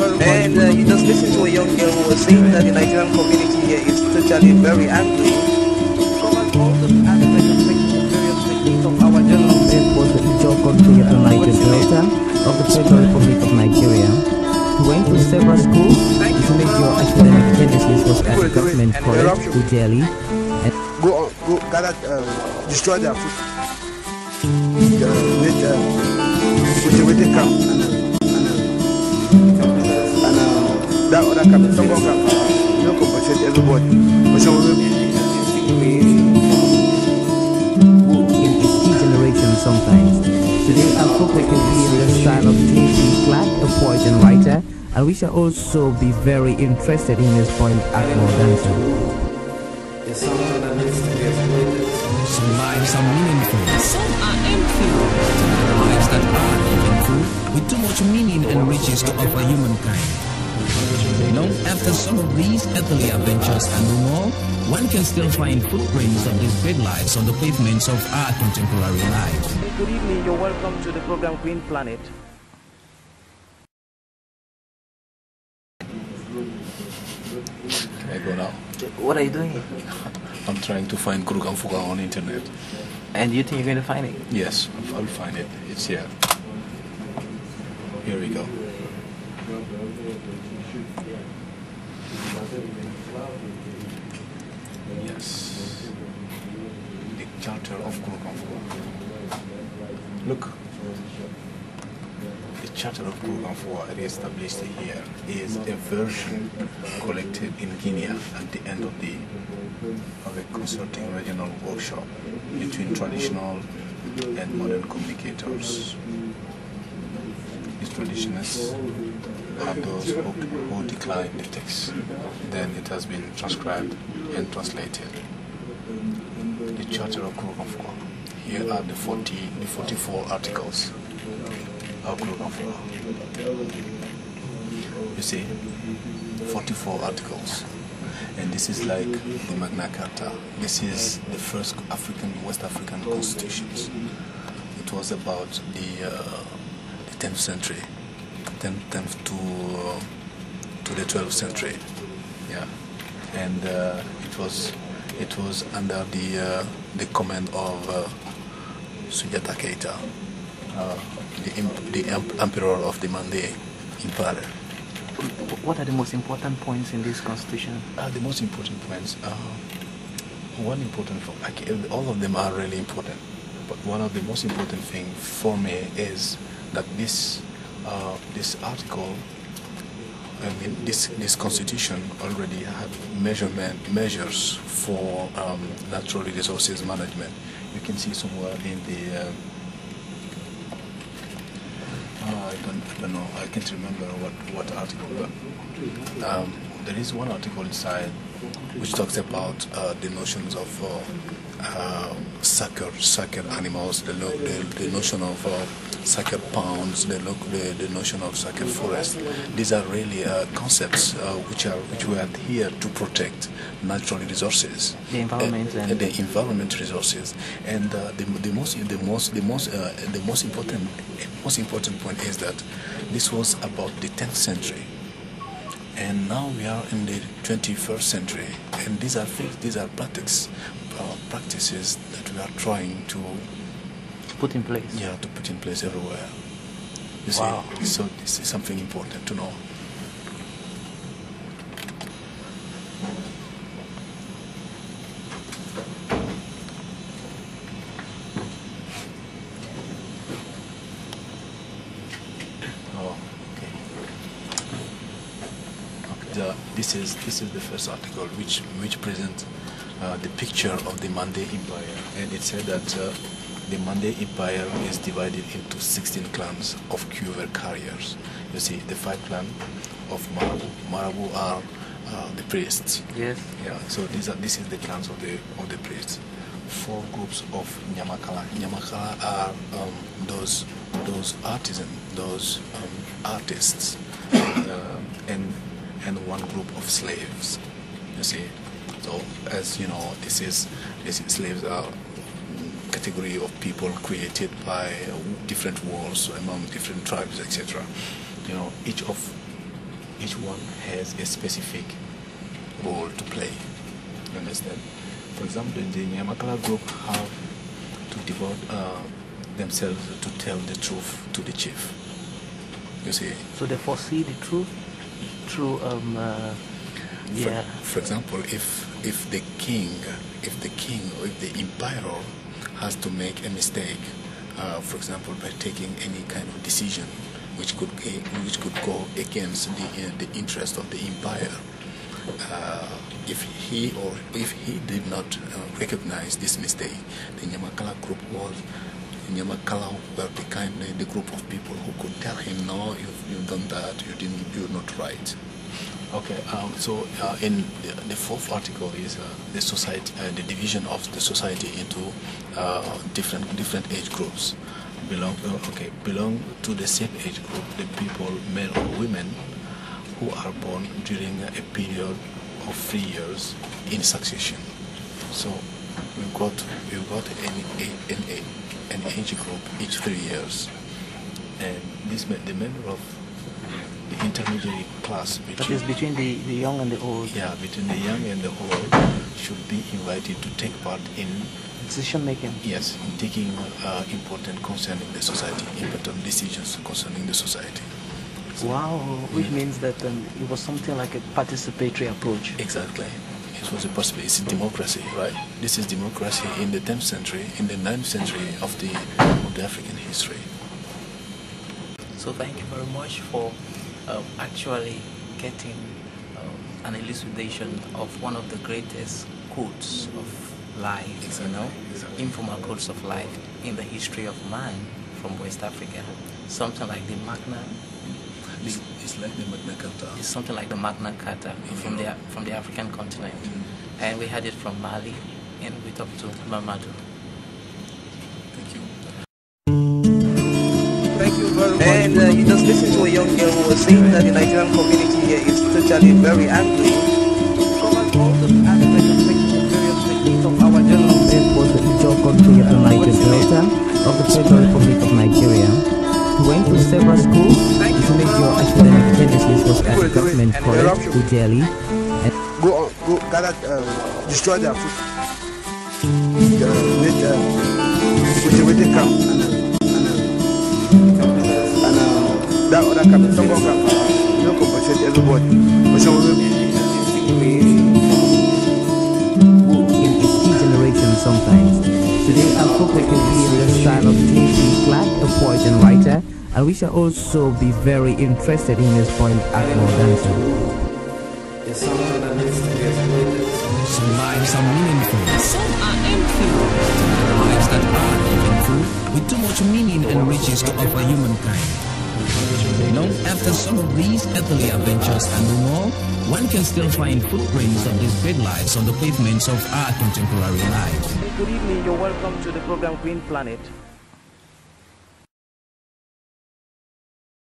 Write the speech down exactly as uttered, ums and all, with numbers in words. And uh, you just listen to a young girl who was saying that the Nigerian community here is totally very angry. Covered all the aspects of various victims of our journalism. Was the future country and legislator of the Federal Republic of Nigeria. He went to several schools to make your academic genesis was at the government college in Delhi. Go on, go, gather, uh, destroy their food. Uh, make, uh, cultivated camp and, uh, and, uh, and uh, that other camp, someone camp, you don't compensate everybody. But some of them, in its key generation sometimes. Today I'll focus on the style of T J Clark, a poet and writer, and we shall also be very interested in his poem Akhmo Danzo. Some are lives are meaningful. Some are empty. Lives that are meaningful with too much meaning and riches to offer humankind. Long after some of these earthly adventures and no more, one can still find footprints of these great lives on the pavements of our contemporary lives. Good evening. You're welcome to the program Green Planet. Can I go now? What are you doing? I'm trying to find Kurukan Fuga on the internet. And you think you're going to find it? Yes, I'll find it. It's here. Here we go. Yes. The charter of Kurukan Fuga. Look. The charter of Kurukan Fuga re-established here is a version collected in Guinea at the end of the of a consulting regional workshop between traditional and modern communicators. These traditionalists are those who, who decline the text. Then it has been transcribed and translated. The charter of Kurukan Fuga. Here are the forty the forty-four articles. You see, forty-four articles, and this is like the Magna Carta. This is the first African, West African constitutions. It was about the, uh, the tenth century, tenth to uh, to the twelfth century, yeah. And uh, it was it was under the uh, the command of uh, Sunjata Keita. Uh, the, the emperor of the Mande Empire. What are the most important points in this constitution? Uh, the most important points are one important for all of them are really important, but one of the most important thing for me is that this uh, this article, I mean this this constitution already have measurement measures for um, natural resources management. You can see somewhere in the. Uh, I don't, I don't know, I can't remember what, what article, but um, there is one article inside which talks about uh, the notions of uh, uh, sucker, sucker animals, the, the, the notion of uh, sucker ponds, the, the, the notion of sucker forest. These are really uh, concepts uh, which are which we are here to protect natural resources, the environment, and, and the environment resources. And uh, the, the most, the most, the most, uh, the most important, most important point is that this was about the tenth century. And now we are in the twenty-first century, and these are these are practices, uh, practices that we are trying to put in place. Yeah, to put in place everywhere. You wow. see, so this is something important to know. Uh, this is this is the first article which which presents uh, the picture of the Mande Empire, and it said that uh, the Mande Empire is divided into sixteen clans of Kuer carriers. You see, the five clans of Marabu. Marabu are uh, the priests. Yes. Yeah. So these are this is the clans of the of the priests. Four groups of Nyamakala. Nyamakala are um, those those artisans, those um, artists, uh, and and one group of slaves, you see. So, as you know, this is this is slaves are a category of people created by different wars among different tribes, et cetera. You know, each of each one has a specific role to play. You understand? For example, the Nyamakala group have to devote uh, themselves to tell the truth to the chief. You see? So they foresee the truth through um, uh, yeah. For, for example, if if the king, if the king or if the emperor has to make a mistake, uh, for example, by taking any kind of decision which could be, which could go against the uh, the interest of the empire. Uh, if he or if he did not uh, recognize this mistake, the Nyamakala group was Nyamakala were the kind the group of people who could tell him, no, you've, you've done that, you didn't, you're not right. Okay. Um, so uh, in the, the fourth article is uh, the society, uh, the division of the society into uh, different different age groups. Belong uh, okay belong to the same age group the people, male or women, who are born during a period of three years in succession. So we've got we've got an an, an age group each three years, and this the member of the intermediary class. Between, that is between the, the young and the old. Yeah, between the young and the old should be invited to take part in decision making. Yes, in taking uh, important concerning the society, important decisions concerning the society. Wow, which mm. means that um, it was something like a participatory approach. Exactly. It was a possibility. It's democracy, right? This is democracy in the tenth century, in the ninth century of the, of the African history. So thank you very much for um, actually getting um, an elucidation of one of the greatest codes of life, exactly. you know, exactly. informal codes of life in the history of man from West Africa. Something like the Magna It's, it's like the Magna Carta. It's something like the Magna Carta from the from the African continent, mm-hmm. and we had it from Mali, and we talked to Mamadou. Thank you. Thank you very much. And uh, you just listened to a young girl who was saying that the Nigerian community here is totally very angry. We covered all the aspects of experience of our journal and both the future country and legislator of the Federal Republic of Nigeria. Went to several schools to make your academic services was at the government college to Delhi. Go on, go, gather, uh, destroy their food. They made a cultivated camp and that other camp, the second camp, they don't compensate everybody. But some of them, in its key generation sometimes. Today, I hope we can be in the style of T J Clark, a poet and writer, and we shall also be very interested in his poem Akhmo Danzo. Some lives are meaningful. Some are empty. Lives that are meaningful with too much meaning and riches to offer humankind. Long after some of these earthly adventures and no more, one can still find footprints of these big lives on the pavements of our contemporary lives. Good evening, you're welcome to the program Green Planet.